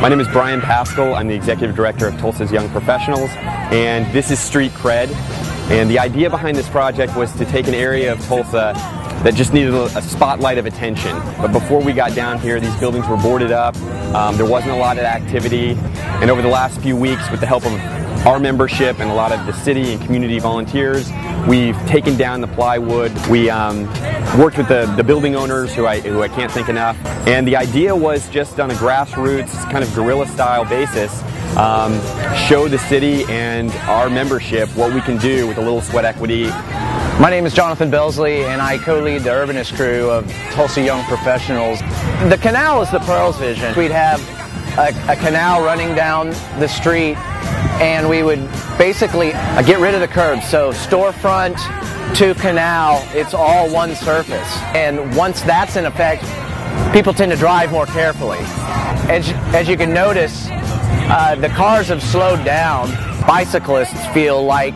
My name is Brian Pascal. I'm the Executive Director of Tulsa's Young Professionals, and this is Street Cred. And the idea behind this project was to take an area of Tulsa that just needed a spotlight of attention. But before we got down here, these buildings were boarded up, there wasn't a lot of activity, and over the last few weeks, with the help of our membership and a lot of the city and community volunteers, we've taken down the plywood. We worked with the building owners, who I can't thank enough, and the idea was just on a grassroots, kind of guerrilla style basis, show the city and our membership what we can do with a little sweat equity. My name is Jonathan Belsley, and I co-lead the urbanist crew of Tulsa Young Professionals. The canal is the Pearl's vision. We'd have a canal running down the street, and we would basically get rid of the curbs. So storefront to canal, it's all one surface. And once that's in effect, people tend to drive more carefully. As you can notice, the cars have slowed down. Bicyclists feel like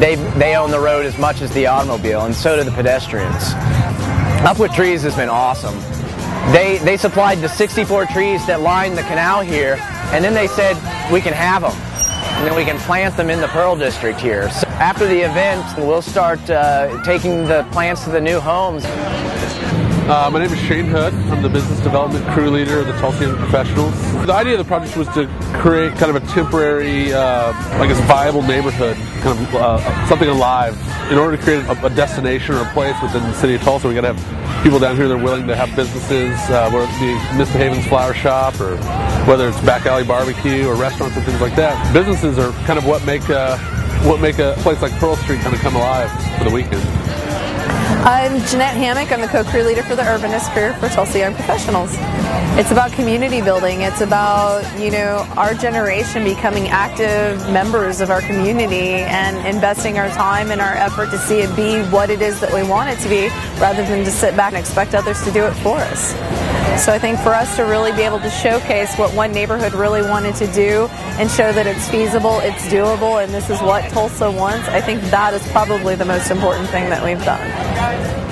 they own the road as much as the automobile, and so do the pedestrians. Up With Trees has been awesome. They supplied the 64 trees that line the canal here, and then they said, we can have them, and then we can plant them in the Pearl District here. So after the event, we'll start taking the plants to the new homes. My name is Shane Hood. I'm the Business Development Crew Leader of the Tulsa Young Professionals. The idea of the project was to create kind of a temporary, I guess, viable neighborhood, kind of something alive. In order to create a destination or a place within the city of Tulsa, we got to have people down here that are willing to have businesses, whether it be Mr. Haven's Flower Shop or whether it's Back Alley BBQ or restaurants and things like that. Businesses are kind of what make a place like Pearl Street kind of come alive for the weekend. I'm Jeanette Hammack. I'm the co-crew leader for the urbanist career for Tulsa Young Professionals. It's about community building. It's about, you know, our generation becoming active members of our community and investing our time and our effort to see it be what it is that we want it to be, rather than to sit back and expect others to do it for us. So I think for us to really be able to showcase what one neighborhood really wanted to do and show that it's feasible, it's doable, and this is what Tulsa wants, I think that is probably the most important thing that we've done.